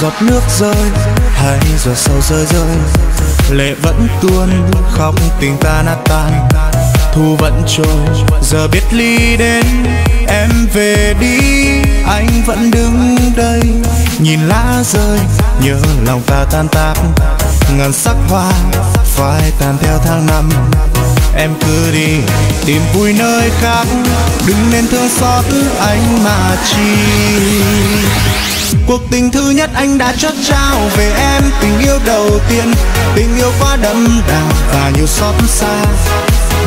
giọt nước rơi, hai giọt sầu rơi rơi, lệ vẫn tuôn, khóc tình ta nát tan. Thu vẫn trôi, giờ biết ly đến, em về đi, anh vẫn đứng đây. Nhìn lá rơi, nhớ lòng ta tan tác, ngàn sắc hoa phai tàn theo tháng năm. Em cứ đi, tìm vui nơi khác, đừng nên thương xót anh mà chi. Cuộc tình thứ nhất anh đã chót trao về em, tình yêu đầu tiên, tình yêu quá đậm đà và nhiều xót xa.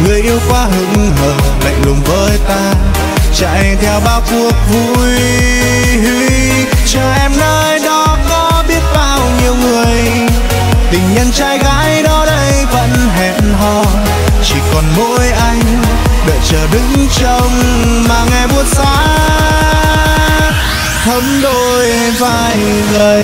Người yêu quá hững hờ, lạnh lùng với ta, chạy theo bao cuộc vui. Chờ em nơi đó có biết bao nhiêu người, tình nhân trai gái đó đây vẫn hẹn hò. Chỉ còn mỗi anh, đợi chờ đứng trông mà nghe buốt giá thấm đôi vai gầy.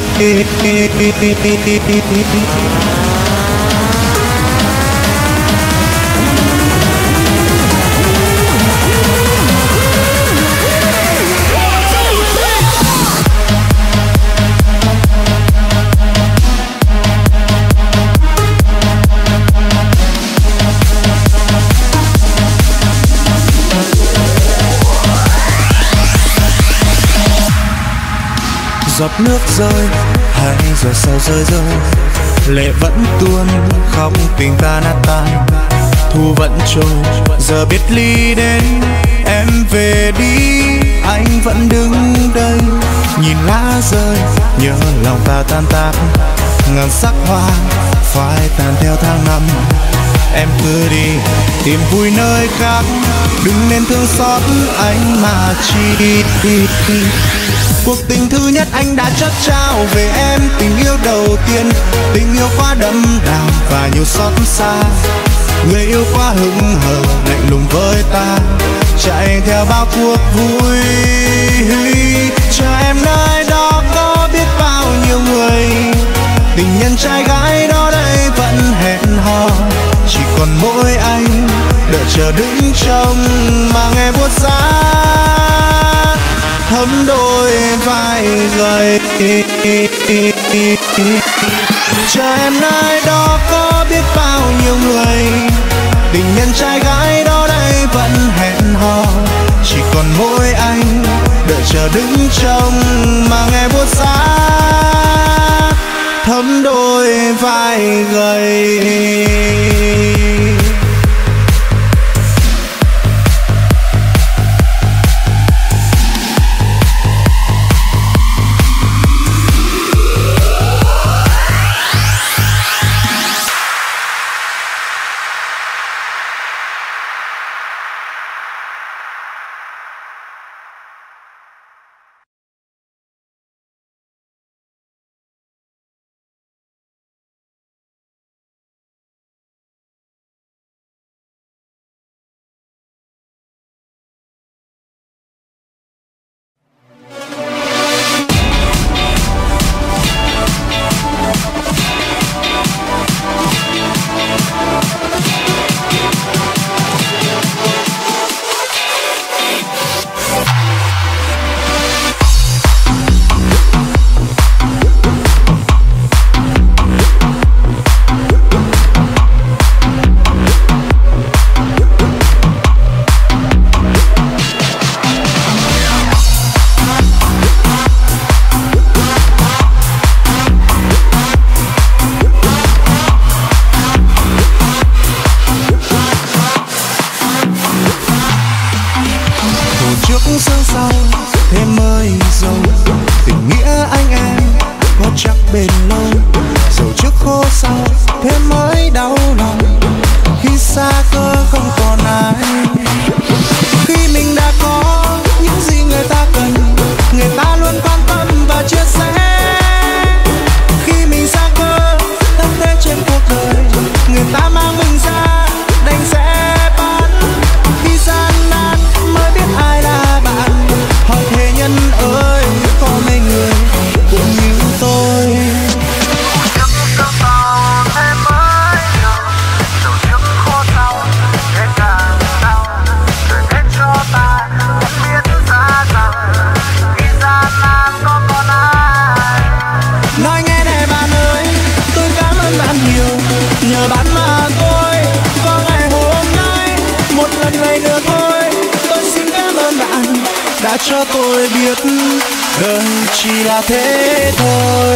Giọt nước rơi, hai giọt sầu rơi rơi, lệ vẫn tuôn, khóc tình ta nát tan. Thu vẫn trôi, giờ biết ly đến, em về đi, anh vẫn đứng đây. Nhìn lá rơi, nhớ lòng ta tan tác, ngàn sắc hoa phai tàn theo tháng năm. Em cứ đi, tìm vui nơi khác, đừng nên thương xót anh mà chi. Cuộc tình thứ nhất anh đã chót trao về em, tình yêu đầu tiên, tình yêu quá đậm đà và nhiều xót xa. Người yêu quá hững hờ, lạnh lùng với ta, chạy theo bao cuộc vui. Chờ em nơi đó có biết bao nhiêu người, tình nhân trai gái đó đây vẫn hẹn hò. Chỉ còn mỗi anh, đợi chờ đứng trông mà nghe buốt giá thấm đôi vai gầy. Chờ em nơi đó có biết bao nhiêu người, tình nhân trai gái đó đây vẫn hẹn hò. Chỉ còn mỗi anh, đợi chờ đứng trông mà nghe buốt giá thấm đôi vai gầy. đã cho tôi biết đời chỉ là thế thôi.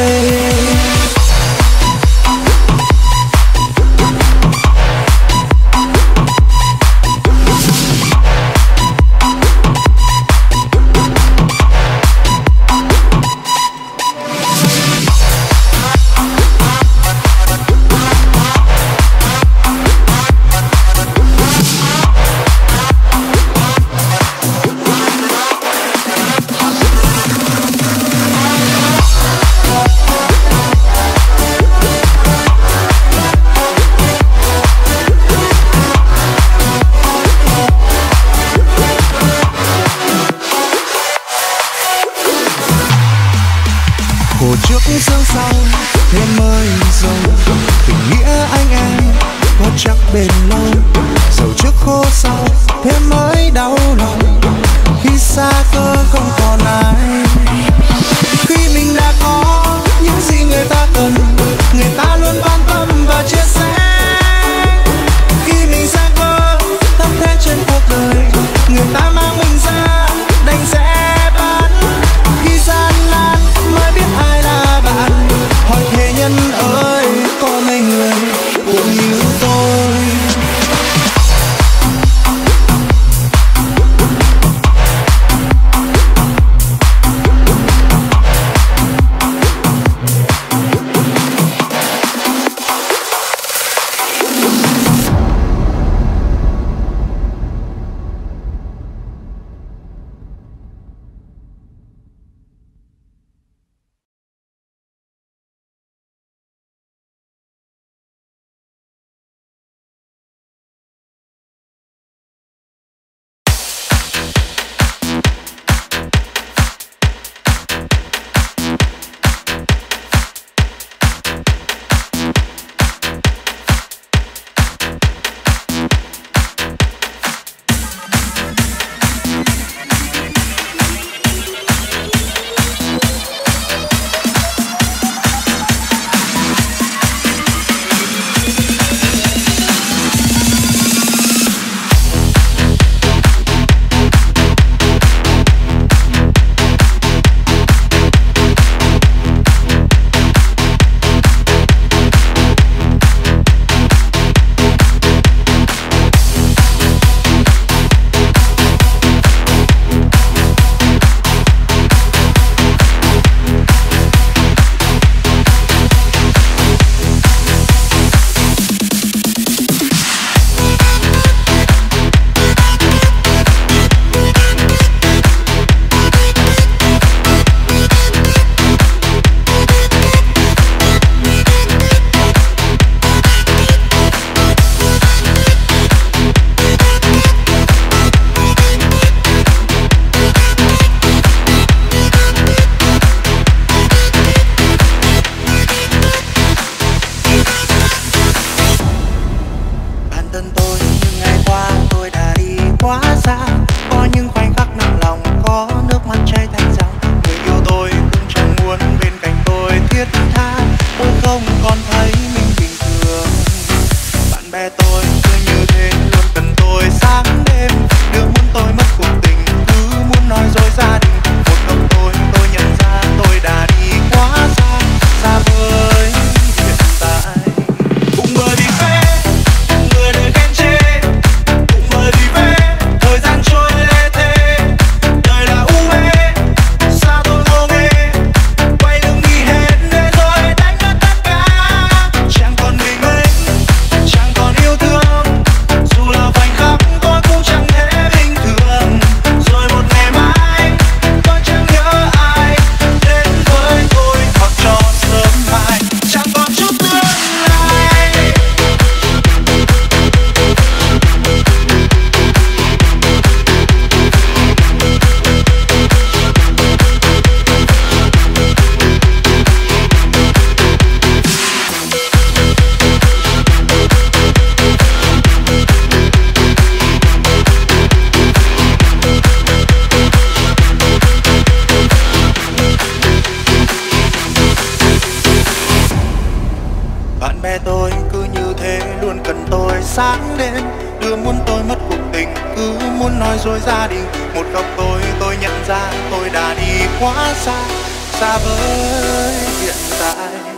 Sáng đêm, đưa muốn tôi mất cuộc tình, cứ muốn nói dối gia đình. Một góc tôi nhận ra tôi đã đi quá xa, xa với hiện tại.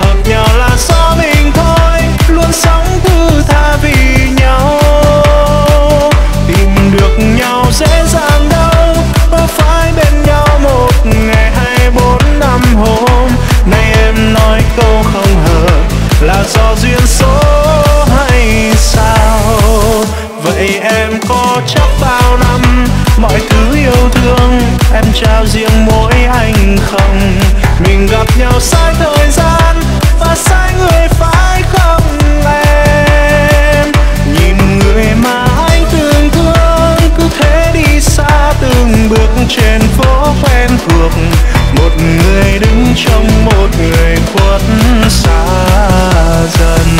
Hợp nhau là số mình thôi, luôn sống thương. Trên phố quen thuộc, một người đứng trong một người khuất xa dần.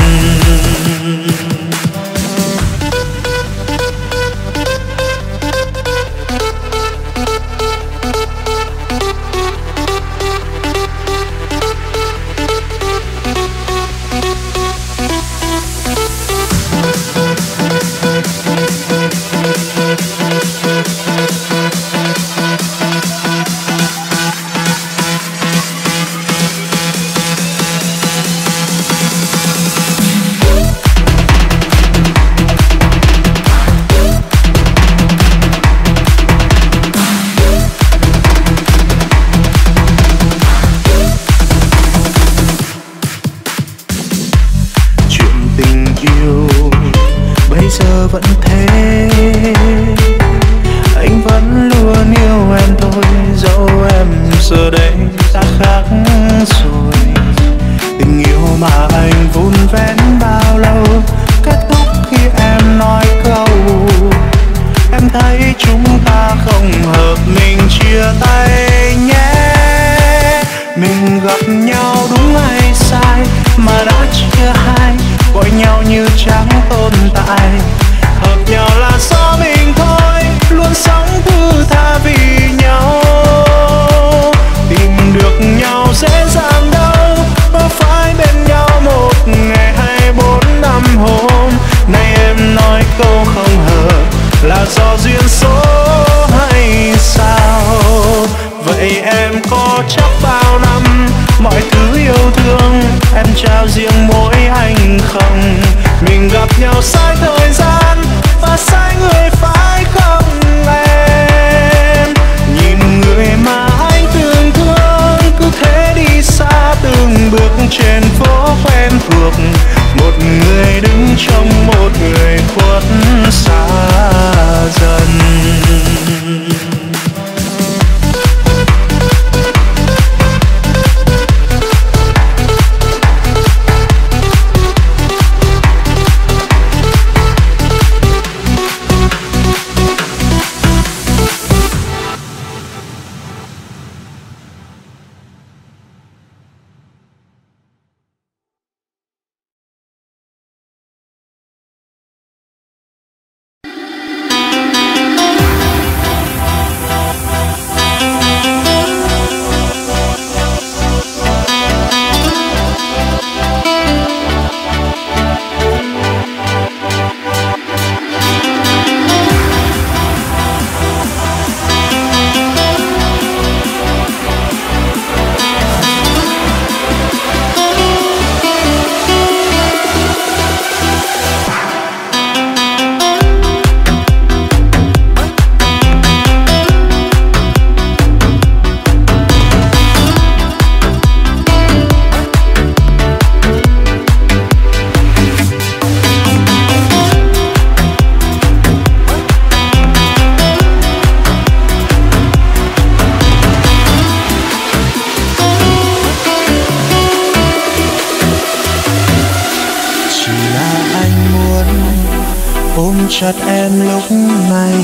Chặt em lúc này,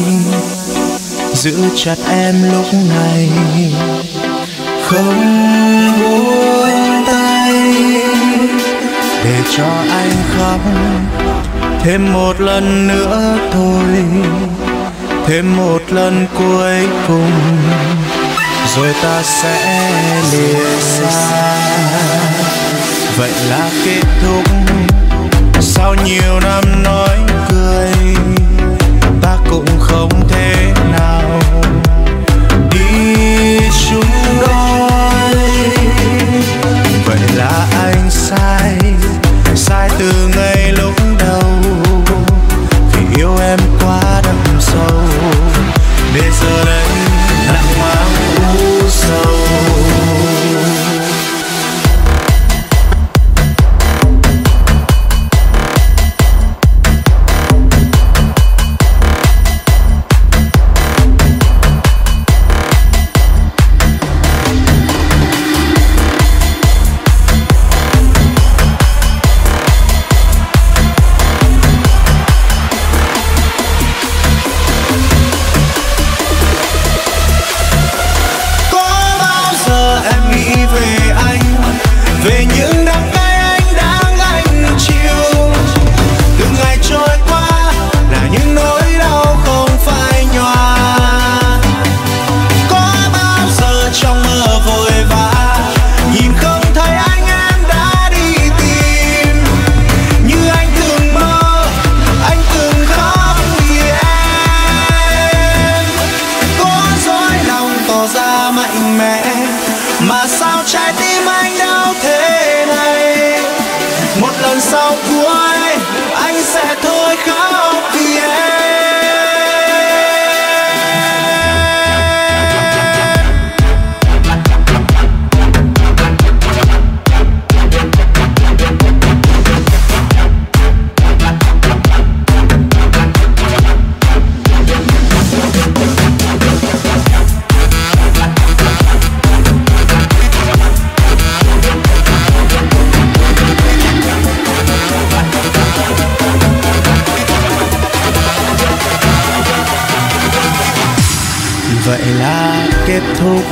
giữ chặt em lúc này, không buông tay, để cho anh khóc thêm một lần nữa thôi, thêm một lần cuối cùng, rồi ta sẽ lìa xa. Vậy là kết thúc sau nhiều năm nói cười, ta cũng không thể nào đi chung đôi. Vậy là anh sai, sai từ ngay lúc đầu, vì yêu em quá đậm sâu, để giờ đây nắng mang u sầu. sau cuối anh sẽ thôi khóc vì vậy là kết thúc.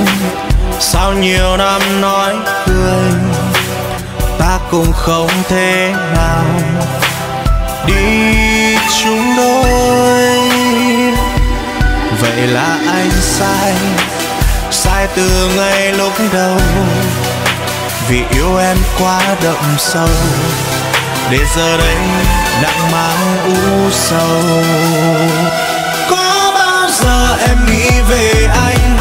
Sau nhiều năm nói cười, ta cũng không thể nào đi chung đôi. Vậy là anh sai, sai từ ngay lúc đầu, vì yêu em quá đậm sâu, để giờ đây nặng mang u sầu. Có bao giờ em nghĩ về anh,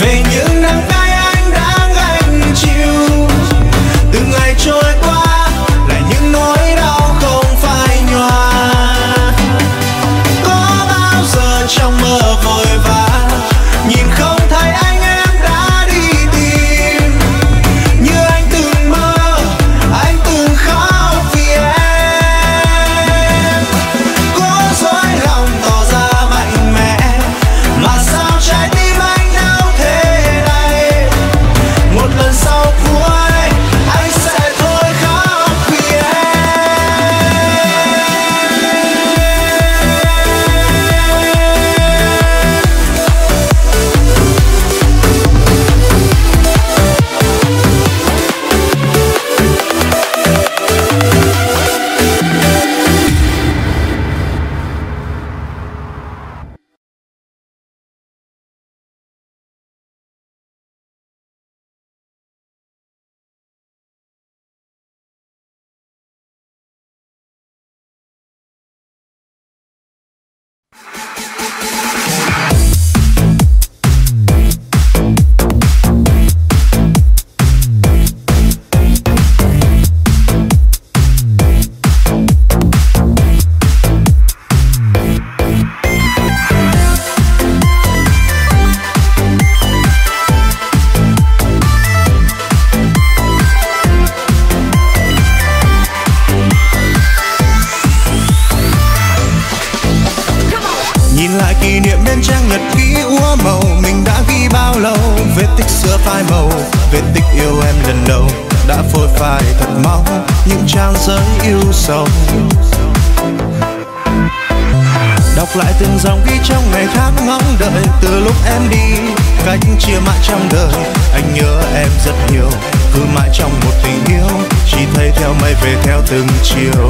về những nắng tay anh đã gánh chịu, từng ngày trôi qua là những nỗi đau không phai nhòa. Có bao giờ trong mơ vội vã nhìn không thấy anh em đã đi tìm, như anh từng mơ, anh từng khóc vì em. Có dối lòng tỏ ra mạnh mẽ mà sao trái tim anh đau thế này. Một lần sau cuối anh sẽ thôi khóc vì kỷ niệm bên trang nhật ký úa màu. Mình đã ghi bao lâu vết tích xưa phai màu, vết tích yêu em lần đầu đã phôi phai thật máu những trang giấy yêu sầu. Đọc lại từng dòng ghi trong ngày tháng ngóng đợi, từ lúc em đi cách chia mãi trong đời, anh nhớ em rất nhiều, cứ mãi trong một tình yêu, chỉ thấy theo mây về theo từng chiều.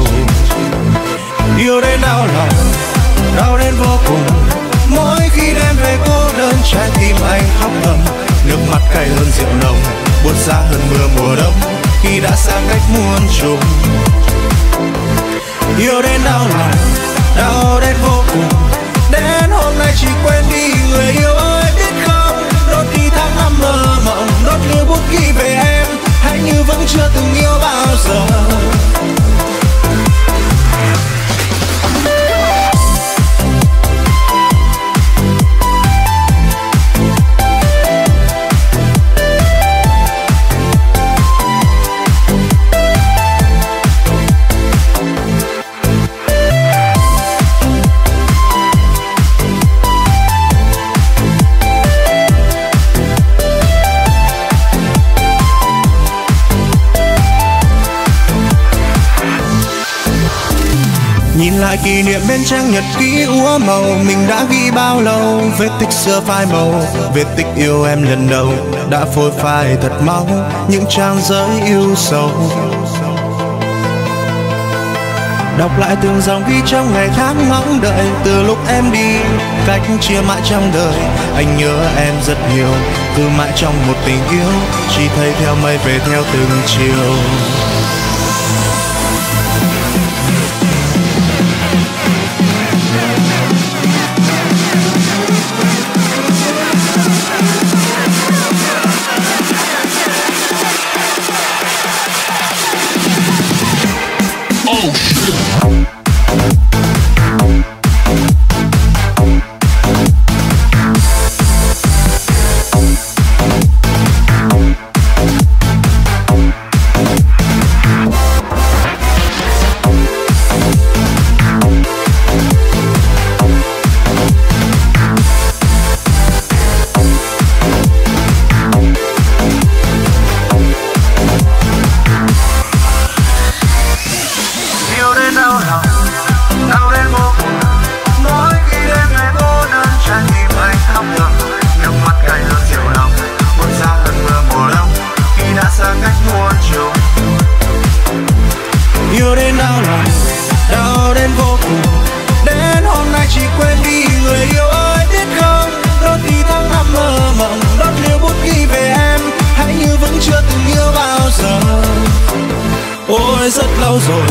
tôi rất lâu rồi,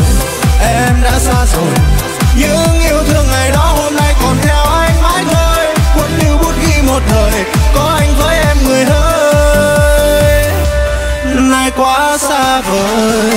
em đã xa rồi. Những yêu thương ngày đó hôm nay còn theo anh mãi thôi. Cuốn lưu bút ghi một thời, có anh với em người ơi, nay quá xa vời.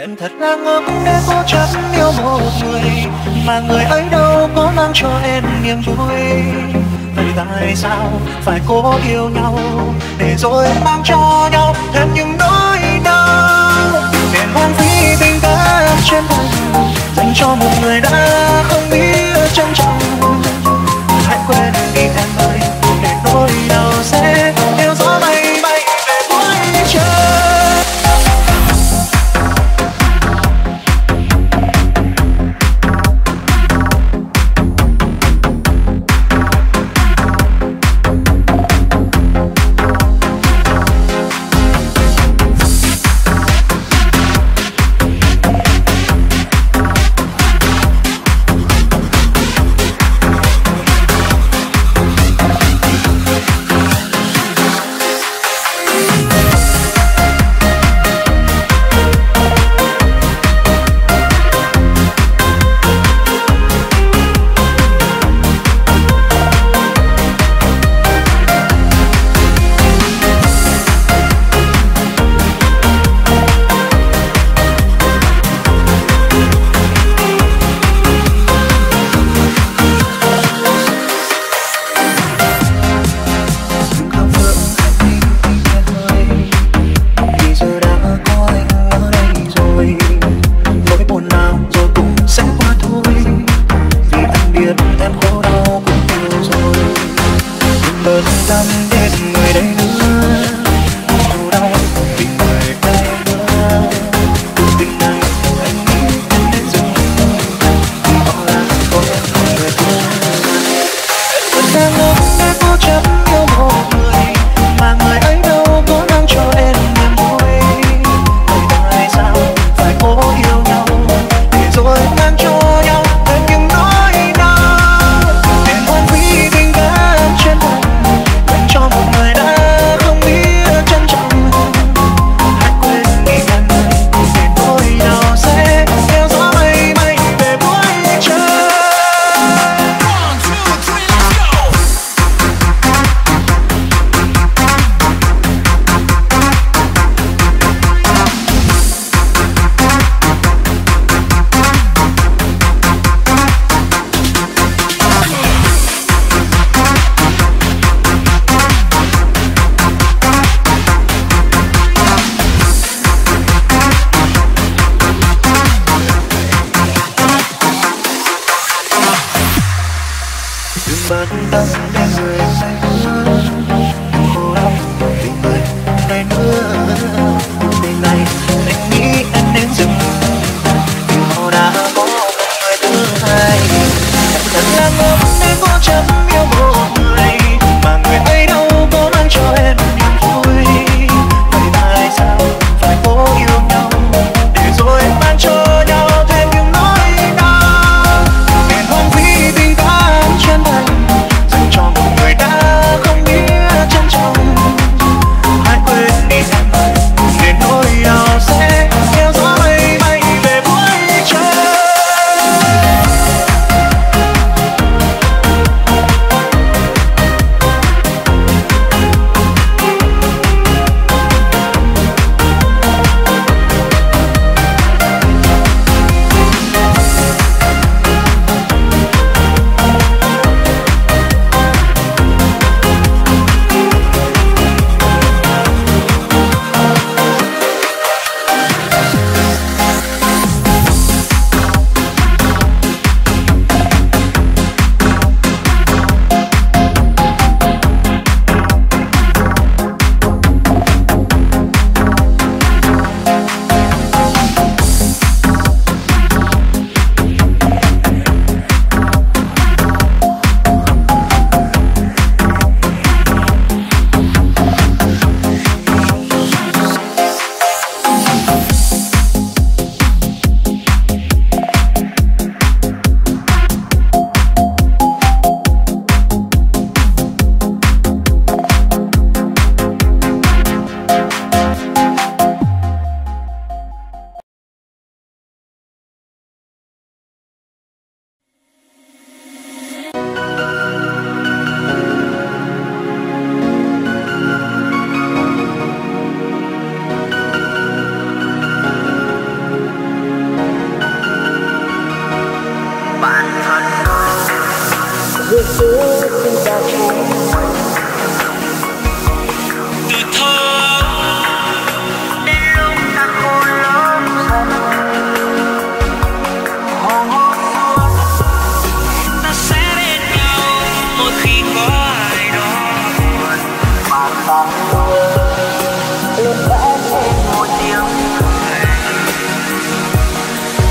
Em thật là ngốc để cố chấp yêu một người mà người ấy đâu có mang cho em niềm vui. Vậy tại sao phải cố yêu nhau để rồi mang cho nhau thêm những nỗi đau? Đèn hoang phí tình ta trên đời dành cho một người đã không biết trân trọng. Hãy quên đi em ơi, để nỗi đau sẽ theo gió bay bay về cuối trời. Cho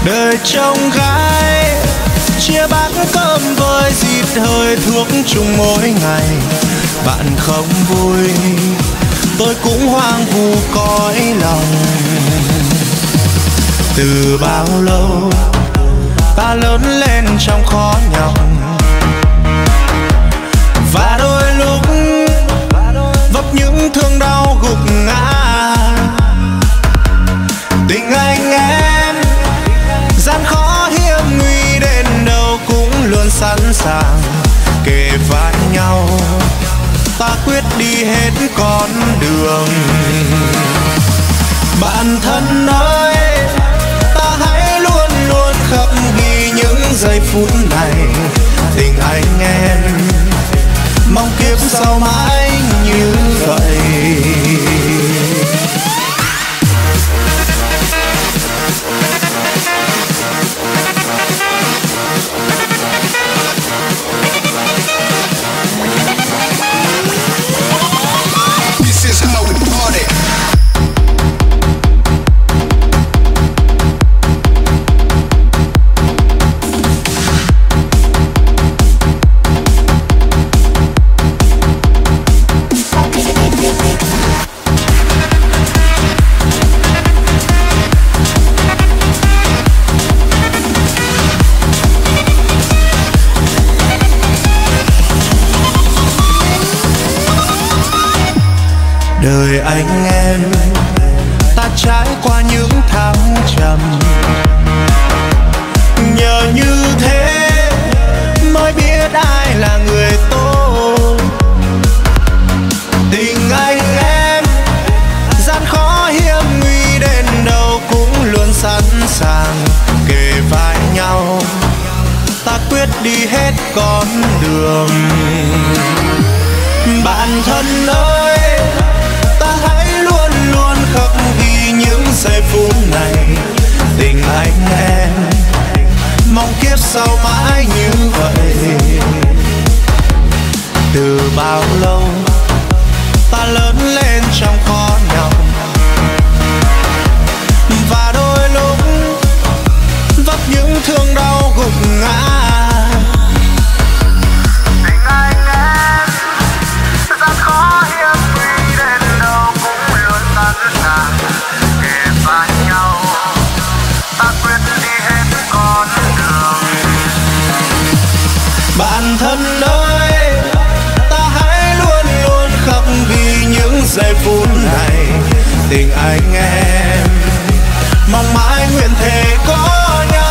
đời trong gái chia bát cơm với dịp hơi thuốc chung mỗi ngày. Bạn không vui tôi cũng hoang vu cõi lòng. Từ bao lâu ta lớn lên trong khó nhọc, và đôi lúc vấp những thương đau gục ngã. Tình anh em gian khó hiểm nguy đến đâu cũng luôn sẵn sàng kề vai nhau. Ta quyết đi hết con đường. Bạn thân ơi, ta hãy luôn luôn khắc ghi những giây phút này. Tình anh em mong kiếp sau mãi như vậy. Đời anh em ta trải qua những tháng trầm, nhờ như thế mới biết ai là người tốt. Tình anh em gian khó hiểm nguy đến đâu cũng luôn sẵn sàng kề vai nhau. Ta quyết đi hết con đường. Bạn thân ơi, giây phút này tình anh em mong kiếp sau mãi như vậy. Từ bao lâu ta lớn lên trong khó nhọc, và đôi lúc vấp những thương đau gục ngã. Thân ơi, ta hãy luôn luôn khắc ghi những giây phút này. Tình anh em mong mãi nguyện thề có nhau.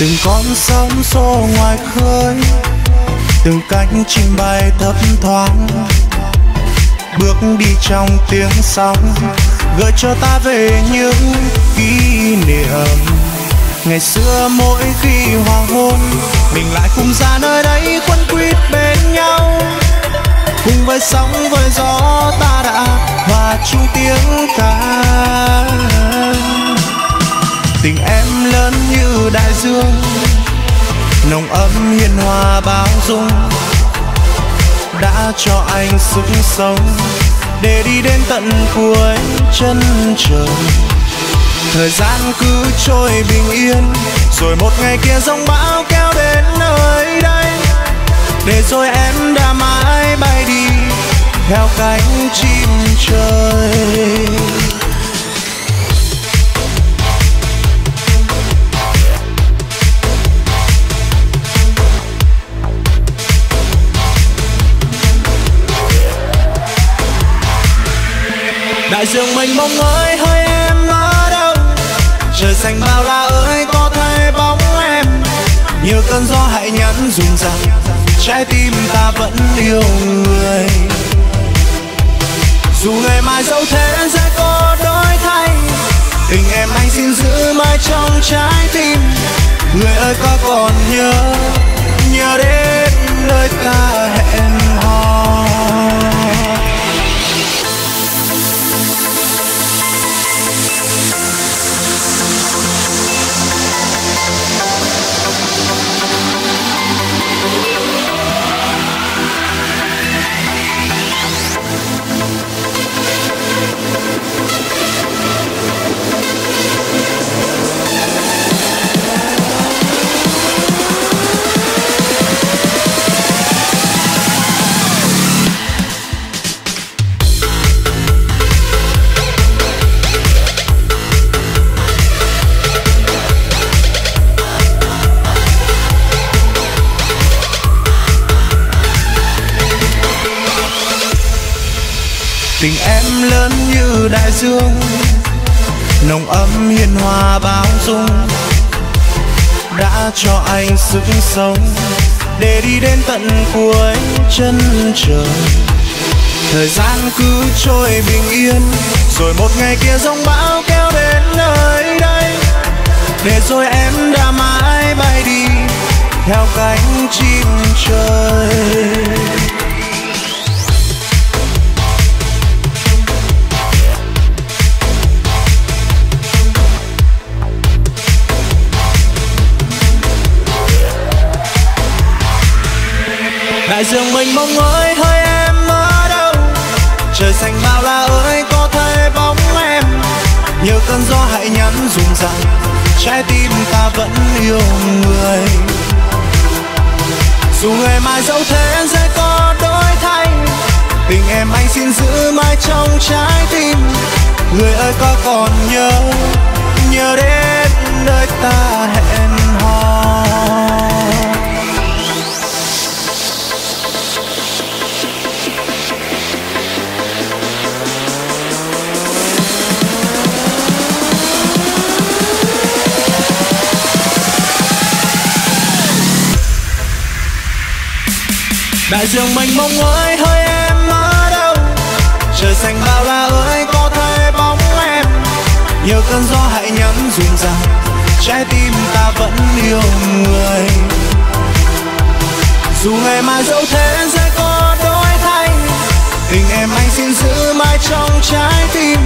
Từng con sóng xô ngoài khơi, từng cánh chim bay thấp thoáng, bước đi trong tiếng sóng gợi cho ta về những kỷ niệm ngày xưa. Mỗi khi hoàng hôn mình lại cùng ra nơi đây quấn quýt bên nhau, cùng với sóng với gió ta đã hòa chung tiếng ca. Tình em lớn như đại dương, nồng ấm hiền hòa bao dung, đã cho anh sức sống để đi đến tận cuối chân trời. Thời gian cứ trôi bình yên, rồi một ngày kia giông bão kéo đến nơi đây, để rồi em đã mãi bay đi theo cánh chim trời. Đại dương mênh mông ơi, hỡi em ở đâu? Trời xanh bao la ơi, có thấy bóng em? Nhiều cơn gió hãy nhắn dùm rằng trái tim ta vẫn yêu người. Dù ngày mai dẫu thế sẽ có đổi thay, tình em anh xin giữ mãi trong trái tim. Người ơi có còn nhớ, nhớ đến nơi ta hẹn hò. Tình em lớn như đại dương, nồng ấm hiền hòa bao dung, đã cho anh sức sống để đi đến tận cuối chân trời. Thời gian cứ trôi bình yên, rồi một ngày kia giông bão kéo đến nơi đây, để rồi em đã mãi bay đi theo cánh chim trời. Đại dương mênh mông ơi, hỡi em ở đâu? Trời xanh bao la ơi, có thấy bóng em? Nhiều cơn gió hãy nhắn dùm rằng trái tim ta vẫn yêu người. Dù ngày mai dẫu thế sẽ có đổi thay, tình em anh xin giữ mãi trong trái tim. Người ơi có còn nhớ, nhớ đến nơi ta hẹn hò. Đại dương mênh mông ơi, hỡi em ở đâu? Trời xanh bao la ơi, có thấy bóng em? Nhiều cơn gió hãy nhắn dùm rằng trái tim ta vẫn yêu người. Dù ngày mai dẫu thế sẽ có đổi thay, tình em anh xin giữ mãi trong trái tim.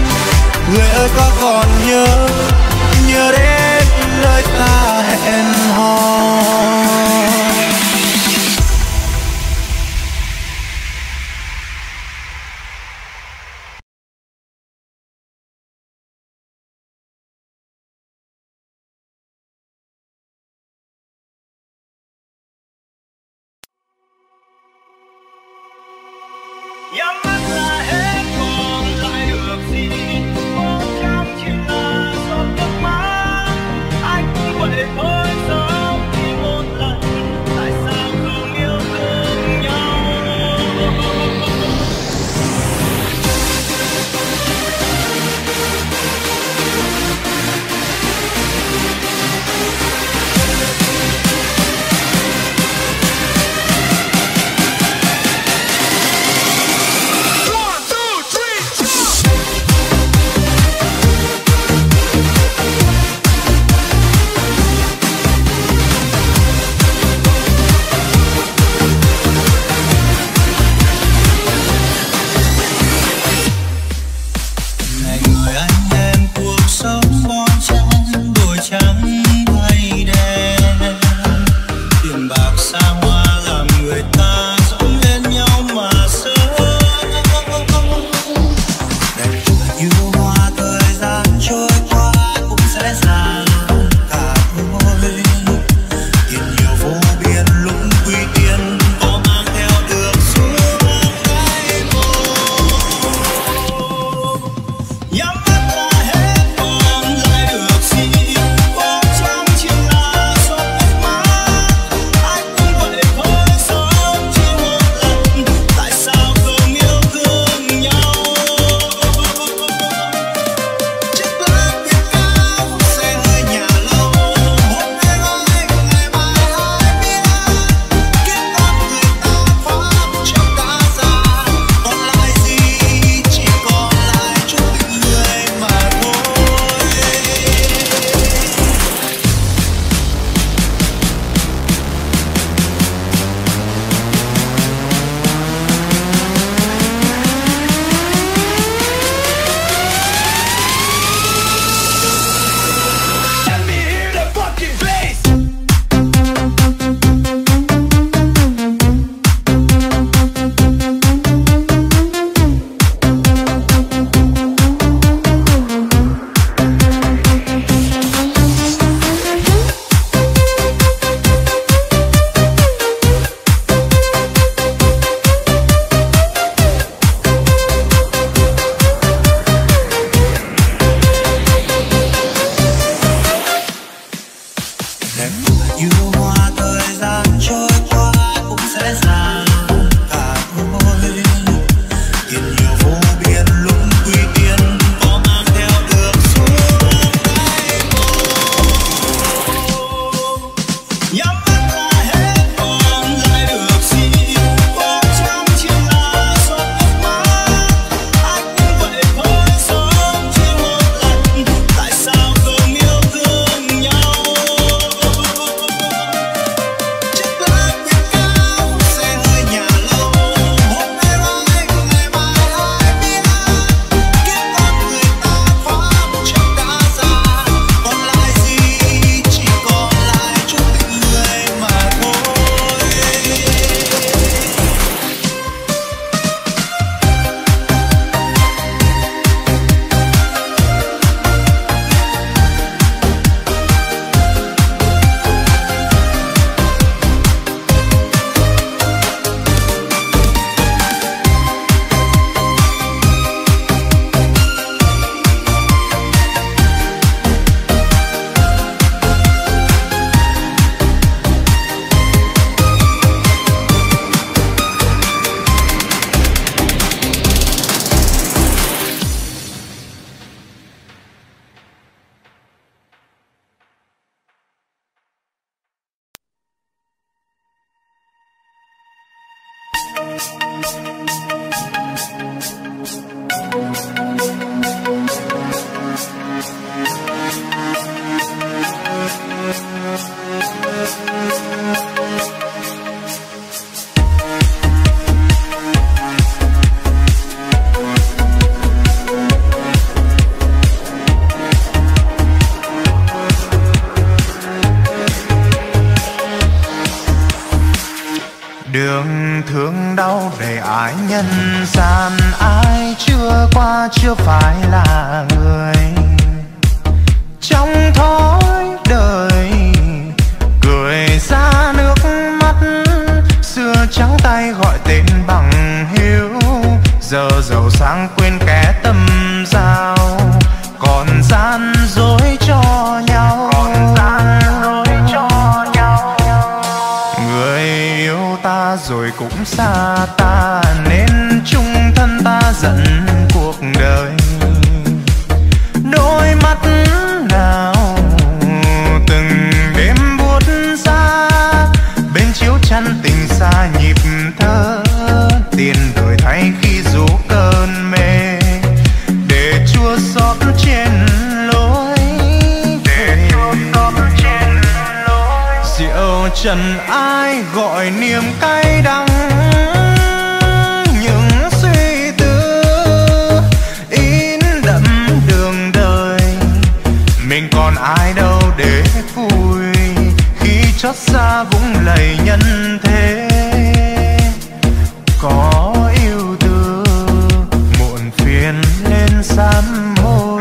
Người ơi có còn nhớ, nhớ đến nơi ta hẹn hò. thương đau để ái nhân gian. Ai chưa qua chưa phải là người, trong thói đời cười ra nước mắt. Xưa trắng tay gọi tên bằng hiếu, giờ giàu sang quên kẻ tâm giao. Còn gian dối cho nhau, rồi cũng xa ta, nên chung thân ta giận cuộc đời. Đôi mắt nào từng đêm buốt ra, bên chiếu chăn tình xa nhịp thơ. Tiền đời thay khi rú cơn mê, để chua xót trên lối, để chua xót trên lối. Rượu trần ai gọi niềm cay đắng, những suy tư in đậm đường đời. Mình còn ai đâu để vui, khi chót xa vũng lầy nhân thế. Có yêu tư muộn phiền lên sám hối,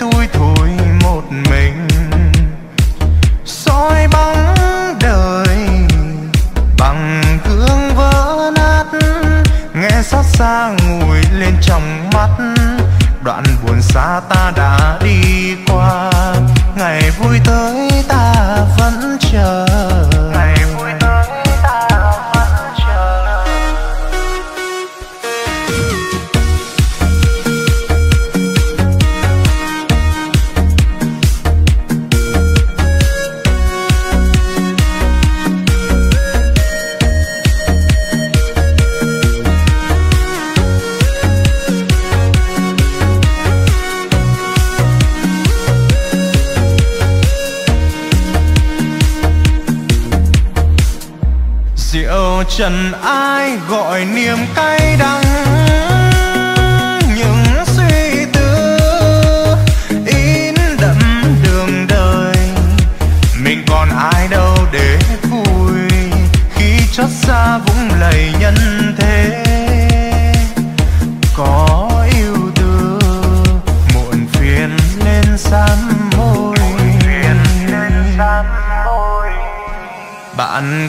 thui thủi một mình. Soi bóng đời bằng gương vỡ nát, nghe xót xa ngùi lên trong mắt. Đoạn buồn xa ta đã đi qua, ngày vui tới ta vẫn chờ. Trần ai gọi niềm cay đắng, những suy tư in đậm đường đời. Mình còn ai đâu để vui, khi chót xa vũng lầy nhân thế. Có yêu tư muộn phiền lên sám hối, bạn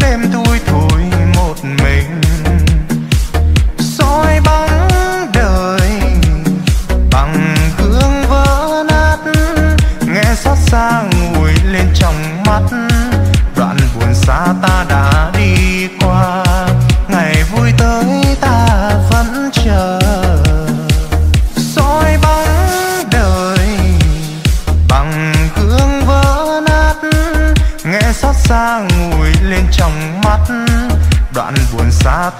đêm thui thủi một mình. Soi bóng đời bằng gương vỡ nát, nghe xót xa ngùi lên trong mắt. Đoạn buồn xa ta đã đi qua, ngày vui tới ta vẫn chờ. Nghe xót xa ngùi lên trong mắt, đoạn buồn xa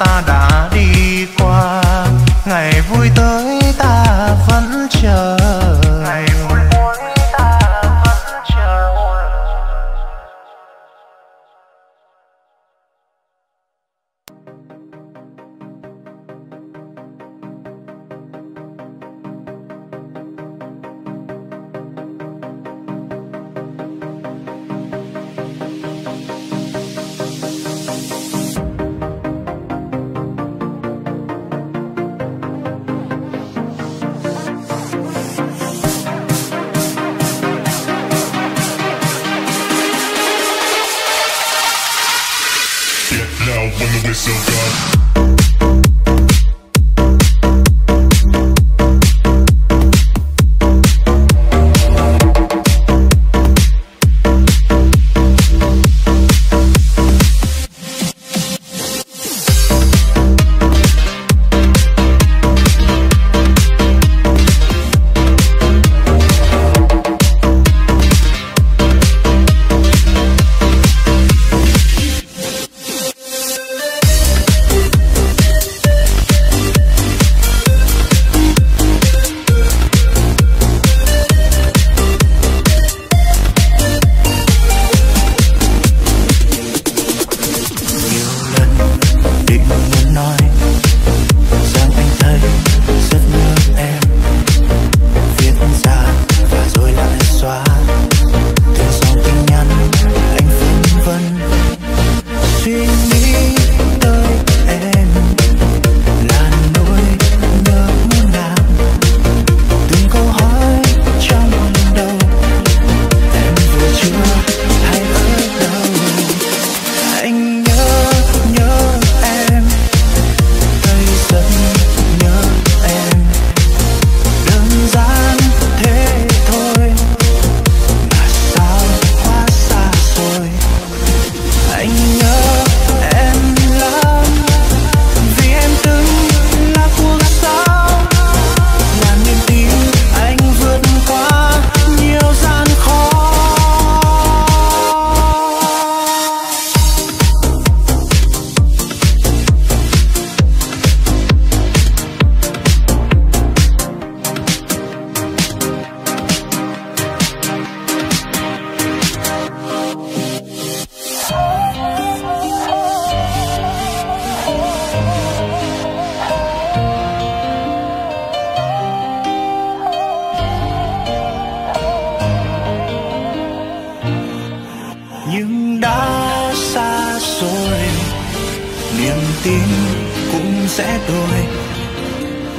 sẽ đổi.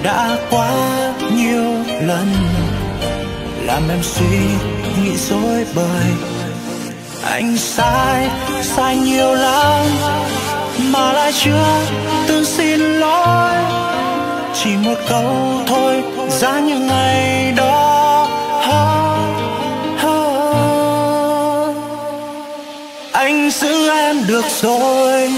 Đã quá nhiều lần làm em suy nghĩ dối bời. Anh sai, sai nhiều lắm mà lại chưa từng xin lỗi. Chỉ một câu thôi giá những ngày đó. Anh giữ em được rồi.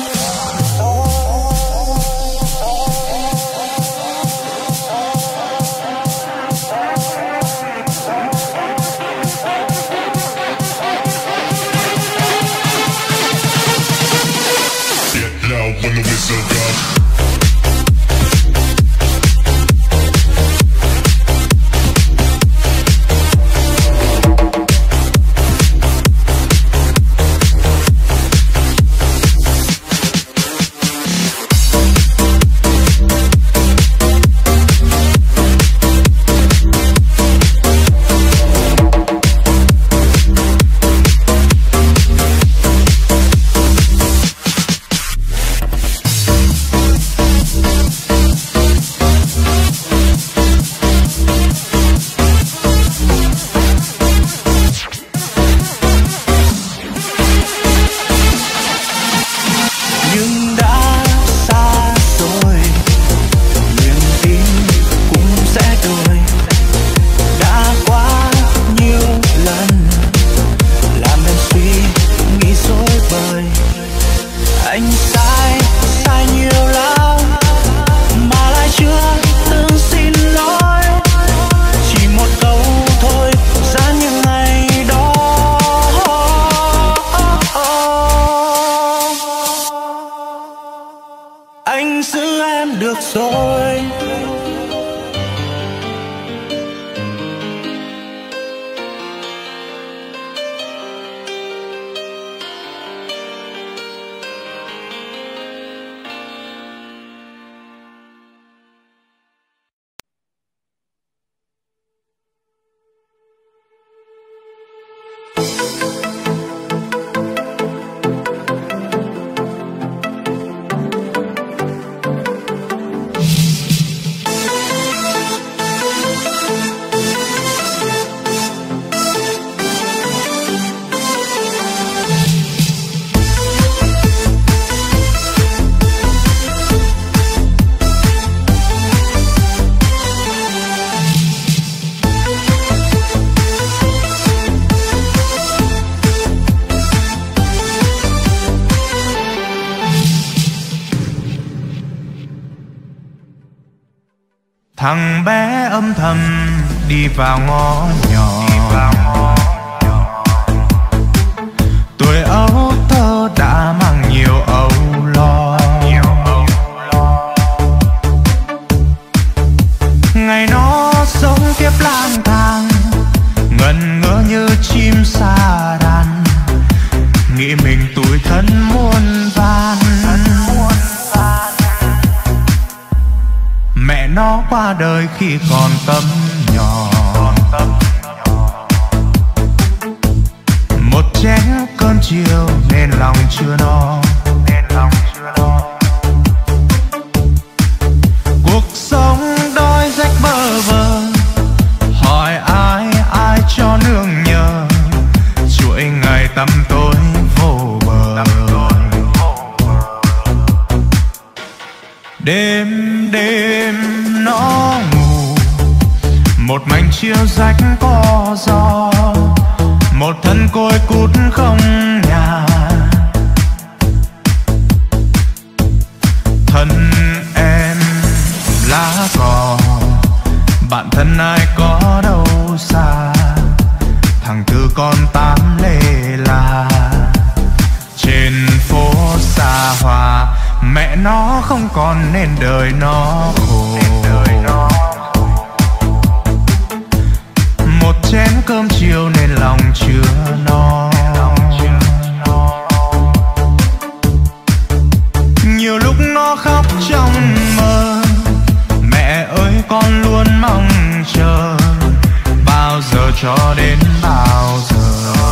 Thằng bé âm thầm đi vào ngõ nhỏ, tuổi ấu thơ đã mang nhiều âu lo. Ngày nó sống kiếp lang thang, ngần ngỡ như chim sa đàn, nghĩ mình tủi thân muôn vàn. Nó qua đời khi còn tâm nhỏ, một chén cơm chiều nên lòng chưa no. Cuộc sống đôi rách bơ vơ, hỏi ai ai cho nương nhờ, chuỗi ngày tăm tối vô bờ. Đêm đêm nó ngủ một mảnh chiếu rách có gió, một thân côi cút không nhà. Thân em lá cỏ, bạn thân ai có đâu xa, thằng thư con tám lê la trên phố xa hoa. Mẹ nó không còn nên đời nó khổ, một chén cơm chiều nên lòng chưa no. Nhiều lúc nó khóc trong mơ, mẹ ơi con luôn mong chờ, bao giờ cho đến bao giờ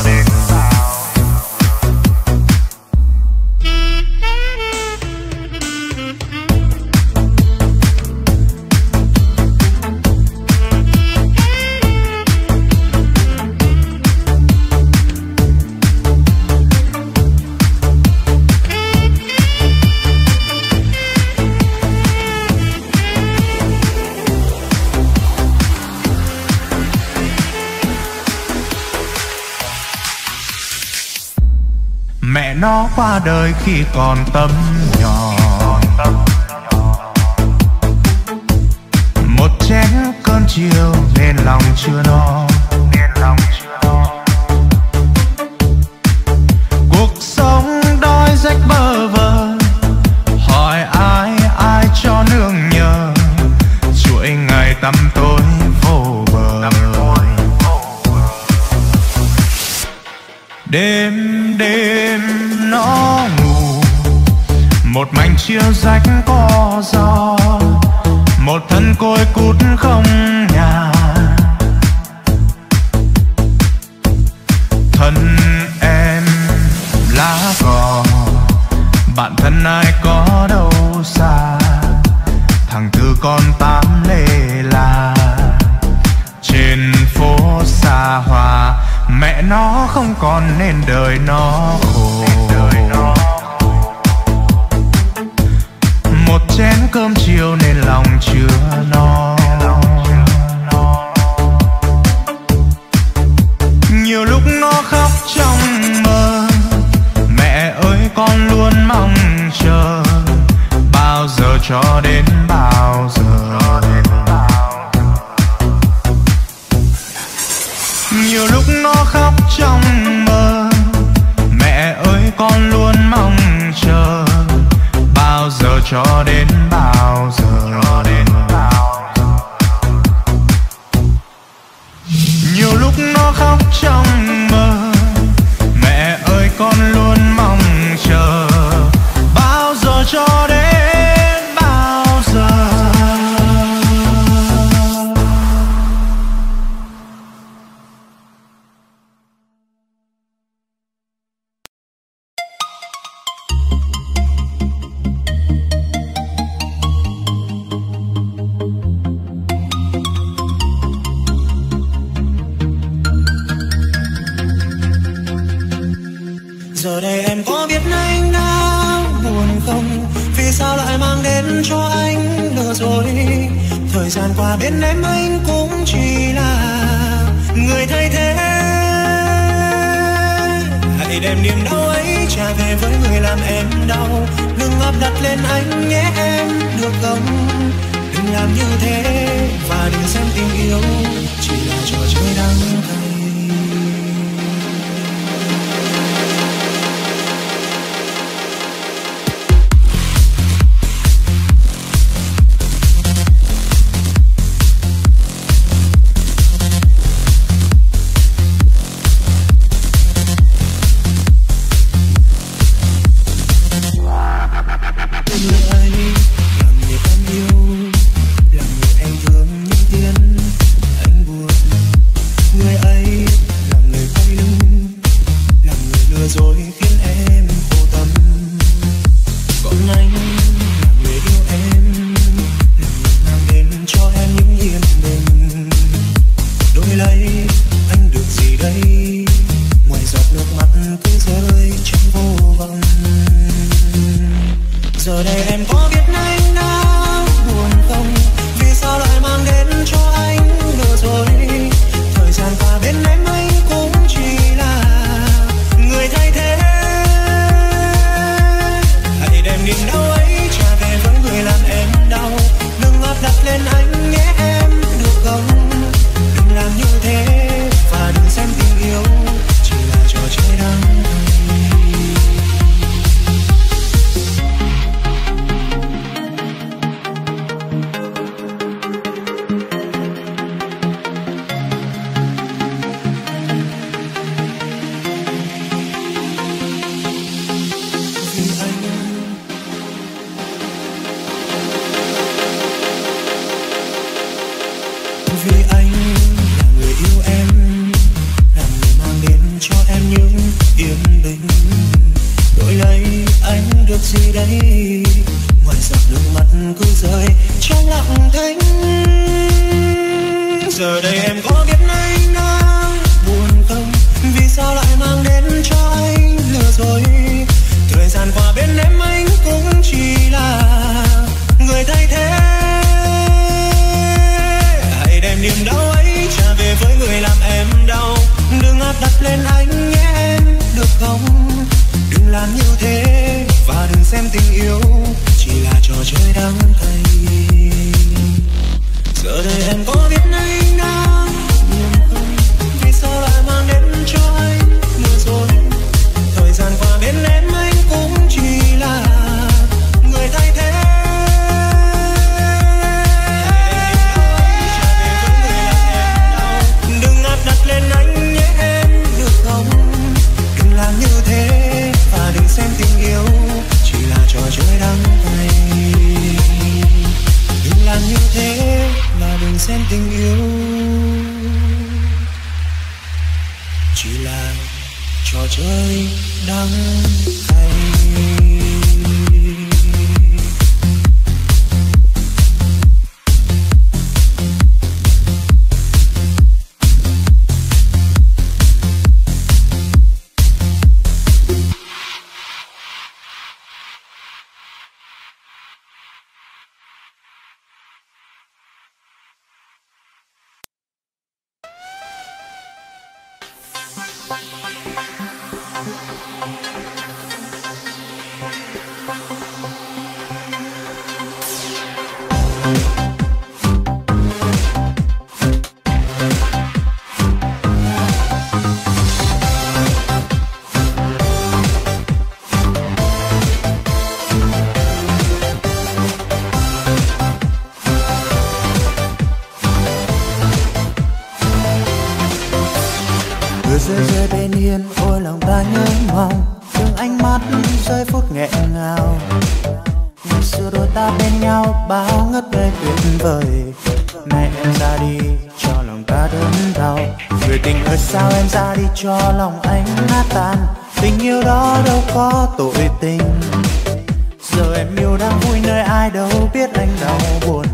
đến. nó qua đời khi còn tâm nhỏ. Một chén cơn chiều nên lòng chưa no. Cuộc sống đói rách bơ vơ, hỏi ai ai cho nương nhờ. Chuỗi ngày tăm tối vô bờ, đêm đêm nó ngủ. Một mảnh chiều rách có gió, một thân côi cút không nhà. Thân em lá cỏ, bạn thân ai có đâu xa. Thằng Tư con tám lê la, trên phố xa hoa. Mẹ nó không còn nên đời nó khổ. Một chén cơm chiều nên lòng chưa no. Nhiều lúc nó khóc trong mơ, mẹ ơi con luôn mong chờ. Bao giờ cho đến bao giờ. Nhiều lúc nó khóc trong mơ, mẹ ơi con luôn mong chờ. Bao giờ cho đến bao giờ. Nhiều lúc nó khóc trong mơ, mẹ ơi con luôn mong chờ. Bao giờ cho đến bao giờ. Giờ đây em có biết anh đã buồn không? Vì sao lại mang đến cho anh lừa dối? Thời gian qua bên em anh cũng chỉ là người thay thế. Hãy đem niềm đau ấy trả về với người làm em đau. Đừng áp đặt lên anh nhé em được không? Đừng làm như thế và đừng xem tình yêu chỉ là trò chơi đắng cay. gian như thế, và đừng xem tình yêu chỉ là trò chơi đắng cay. Giờ đây em có biết anh đang buồn không? Vì sao lại mang đến cho anh lừa dối? Thời gian qua bên em anh cũng chỉ là người thay thế. Đừng áp đặt lên anh nhé em được không? Đừng làm như thế, và đừng xem tình yêu chỉ là trò chơi đắng cay. Đừng làm như thế, và đừng xem tình yêu chỉ là trò chơi đắng cay. Cho lòng anh nát tan, tình yêu đó đâu có tội tình. Giờ em yêu đang vui nơi ai đâu biết anh đau buồn,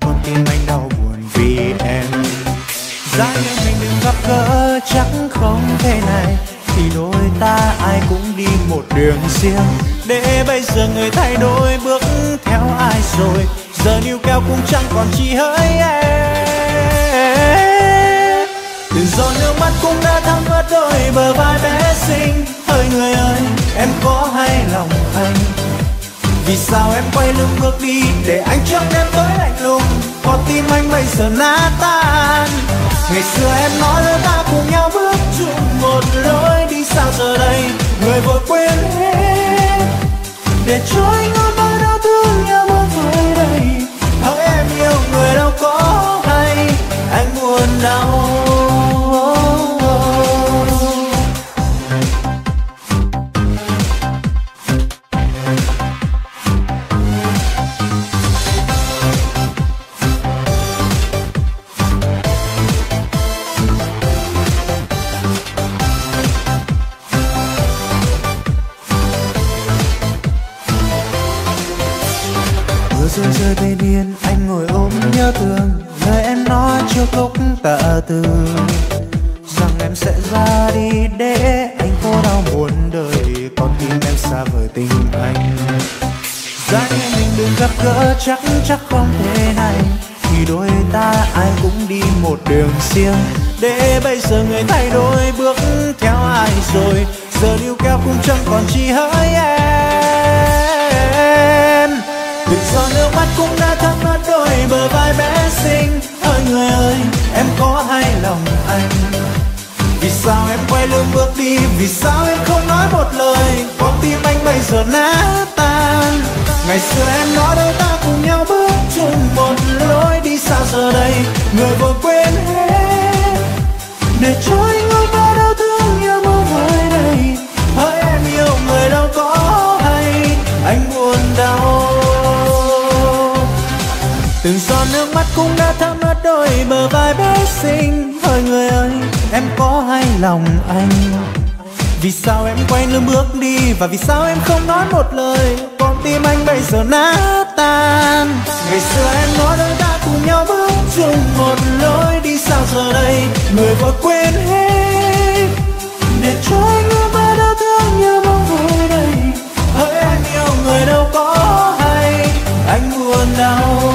con tim anh đau buồn vì em. Giá như mình đừng gặp gỡ chắc không thế này, thì đôi ta ai cũng đi một đường riêng. Để bây giờ người thay đổi bước theo ai rồi, giờ níu kéo cũng chẳng còn chi hỡi em. Giọt nước mắt cũng đã thấm ướt đôi bờ vai bé xinh. Hỡi người ơi, em có hay lòng anh? Vì sao em quay lưng ngược đi để anh trong đêm tối lạnh lùng, con tim anh bây giờ nát tan. Ngày xưa em nói đôi ta cùng nhau bước chung một lối đi, sao giờ đây người vội quên hết để trôi ngôi bao đau thương nhau mỗi vơi đầy. Hỡi em yêu người đâu có hay, anh buồn đau. Từ rằng em sẽ ra đi để anh khổ đau muôn đời, con tim em xa vời tình anh. Giá như mình đừng gặp gỡ chắc không thế này, thì đôi ta ai cũng đi một đường riêng. Để bây giờ người thay đổi bước theo ai rồi, giờ níu kéo cũng chẳng còn chi hỡi em. Từng giọt nước mắt cũng đã thấm ướt đôi bờ vai bé xinh. Hỡi người ơi, em có hay lòng anh? Vì sao em quay lưng bước đi, vì sao em không nói một lời, con tim anh bây giờ nát tan. Ngày xưa em nói đôi ta cùng nhau bước chung một lối đi, sao giờ đây người vội quên hết để trôi ngôi bao đau thương như mưa vơi đầy. Hỡi em yêu người đâu có hay, anh buồn đau. Từng giọt nước mắt cũng đã thấm ướt đôi bờ vai bé xinh. Hỡi người ơi, em có hay lòng anh? Vì sao em quay lưng bước đi, và vì sao em không nói một lời, con tim anh bây giờ nát tan. Ngày xưa em nói đôi ta cùng nhau bước chung một lối đi, sao giờ đây người vội quên hết để trôi ngôi bao đau thương như mong vui đầy. Hỡi em yêu người đâu có hay, anh buồn đau.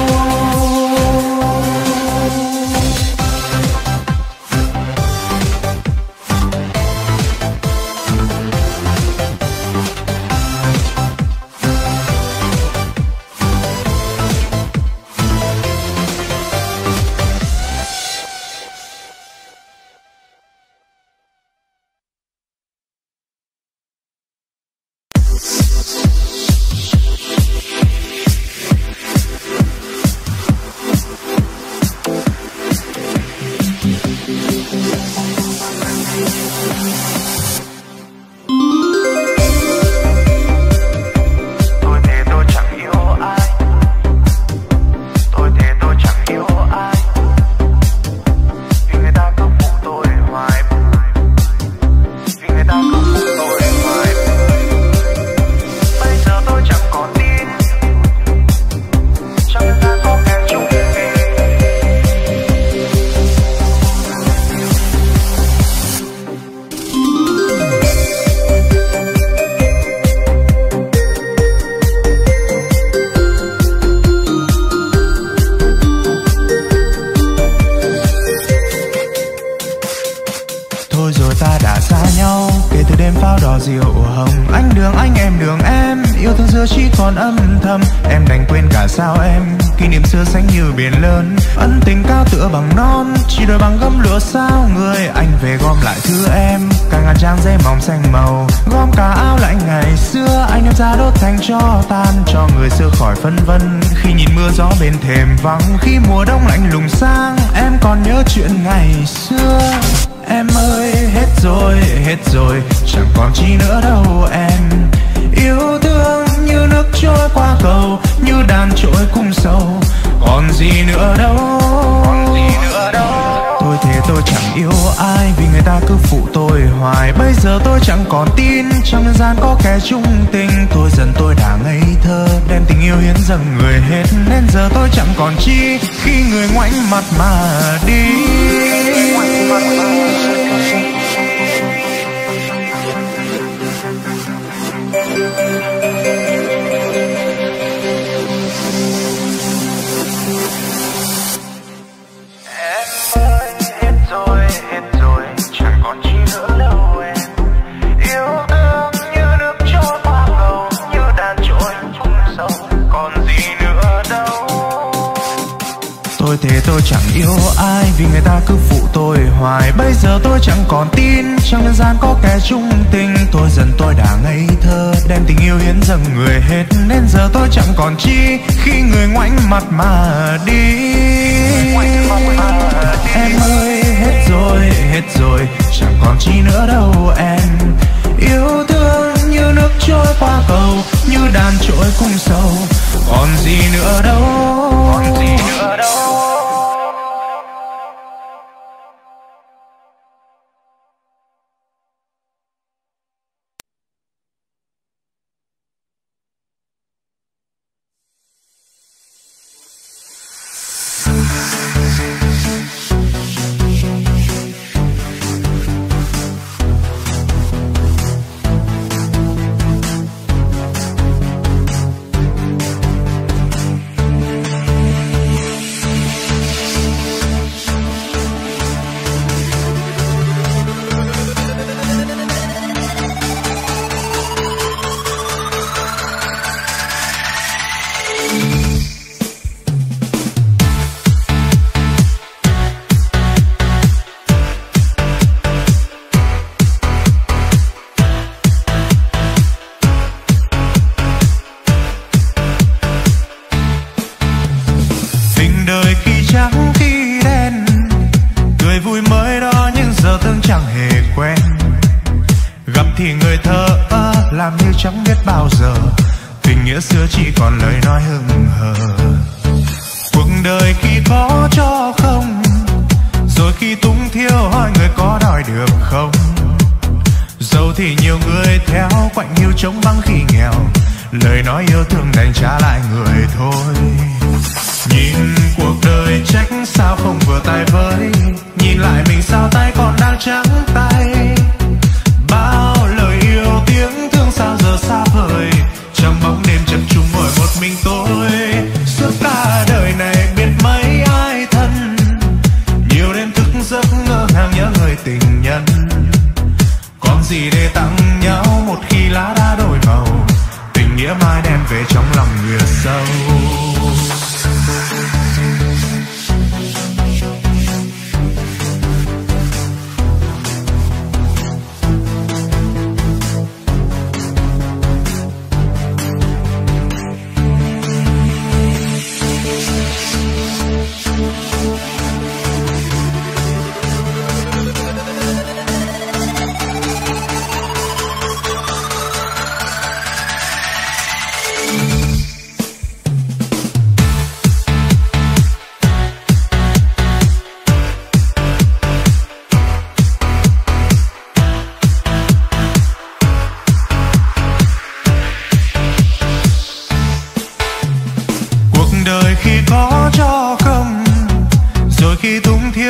Phân vân khi nhìn mưa gió bên thềm vắng, khi mùa đông lạnh lùng sang em còn nhớ chuyện ngày xưa. Em ơi hết rồi chẳng còn chi nữa đâu em. Yêu thương như nước trôi qua cầu, như đàn trỗi cung sâu, còn gì nữa đâu, còn gì nữa đâu. Tôi thề tôi chẳng yêu ai vì người ta cứ phụ tôi hoài. Bây giờ tôi chẳng còn tin trong nhân gian có kẻ chung tình. Tôi dần tôi đã ngây thơ đem tình yêu hiến dâng người hết, nên giờ tôi chẳng còn chi khi người ngoảnh mặt mà đi. Thế tôi chẳng yêu ai vì người ta cứ phụ tôi hoài. Bây giờ tôi chẳng còn tin trong nhân gian có kẻ chung tình. Tôi dần tôi đã ngây thơ đem tình yêu hiến dâng người hết, nên giờ tôi chẳng còn chi khi người ngoảnh mặt mà đi. Em ơi hết rồi chẳng còn chi nữa đâu em. Yêu thương như nước trôi qua cầu, như đàn trỗi cung sâu, còn gì nữa đâu, còn gì nữa đâu.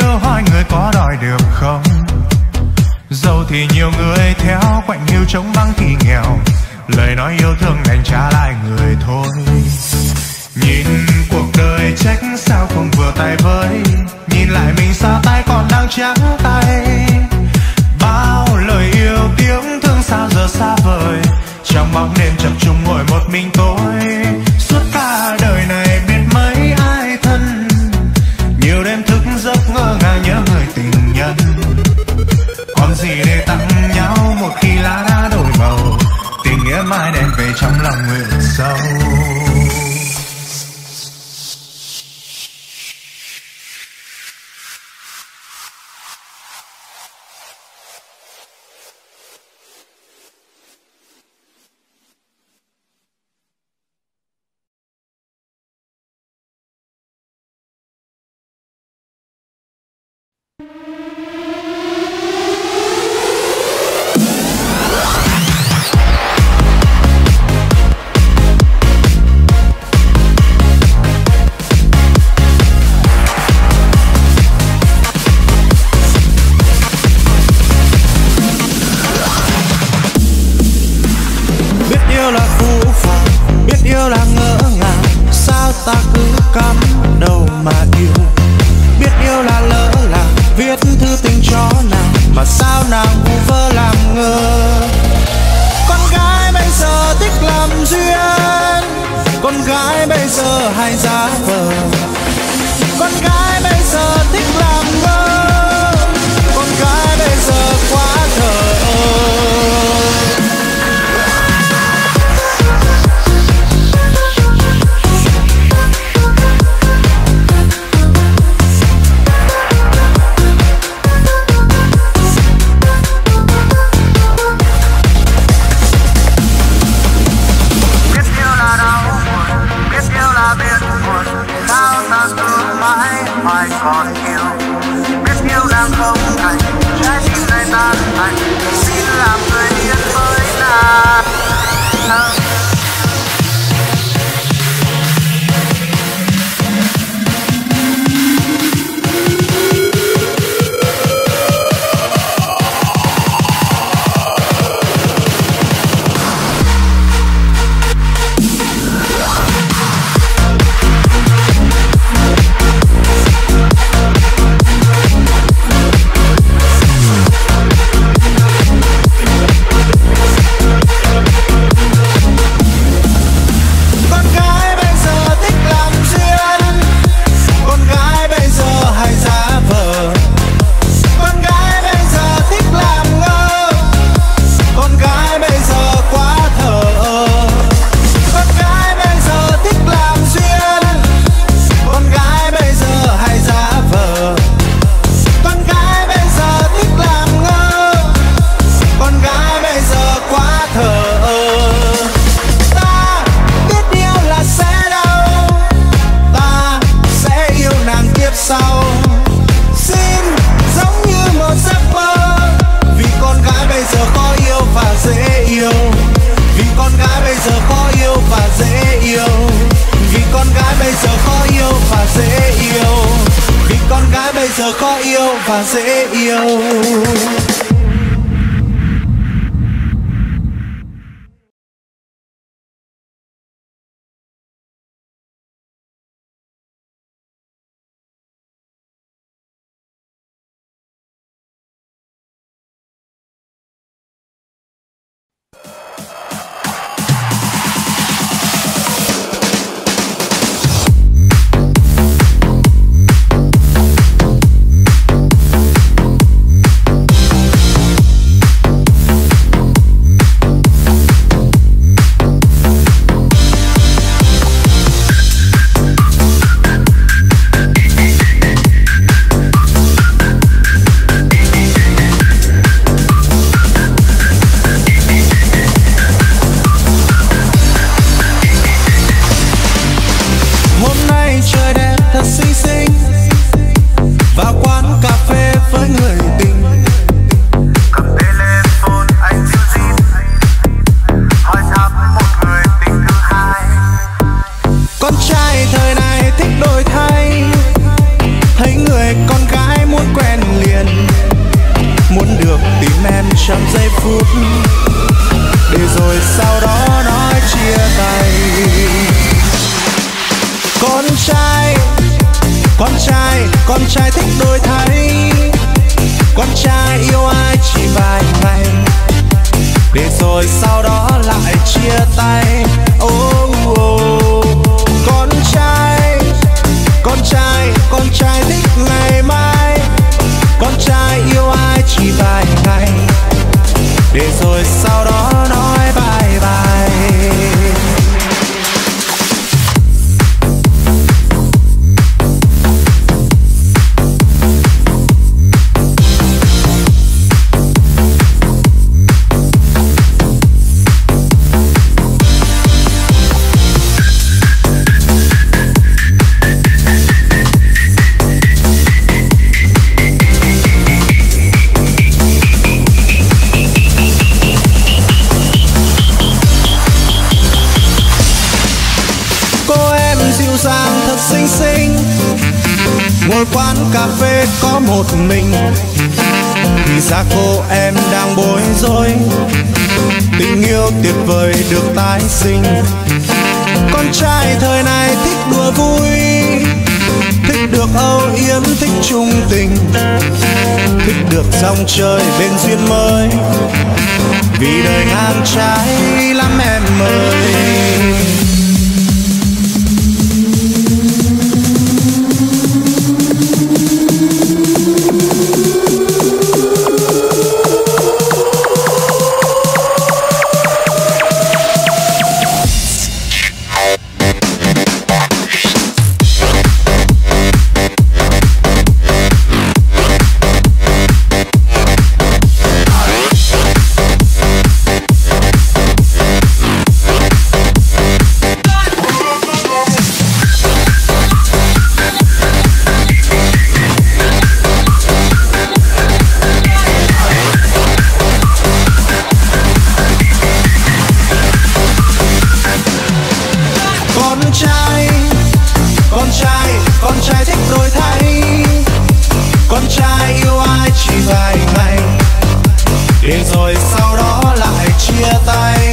yêu hỏi người có đòi được không? Giàu thì nhiều người theo, quạnh hiu chống băng thì nghèo. Lời nói yêu thương đành trả lại người thôi. Nhìn cuộc đời trách sao không vừa tay với, nhìn lại mình xa tay còn đang trắng tay. Bao lời yêu tiếng thương sao giờ xa vời, trong bóng đêm chập trùng ngồi một mình tôi. Suốt cả đời này biết mấy ai thân, nhiều đêm thức giấc ngơ ngàng nhớ người tình nhân. Còn gì để tặng nhau một khi lá đã đổi màu, tình nghĩa mãi đem về trong lòng người sâu. rồi sau đó lại chia tay. Oh, oh. Con trai thích ngày mai, con trai yêu ai chỉ vài ngày để rồi sau đó nói bye bye. Ngồi quán cà phê có một mình thì ra cô em đang bối rối, tình yêu tuyệt vời được tái sinh. Con trai thời này thích đùa vui, thích được âu yếm, thích chung tình, thích được dòng chơi bên duyên mới, vì đời ngang trái lắm em ơi. Con trai thích đổi thay, con trai yêu ai chỉ vài ngày để rồi sau đó lại chia tay.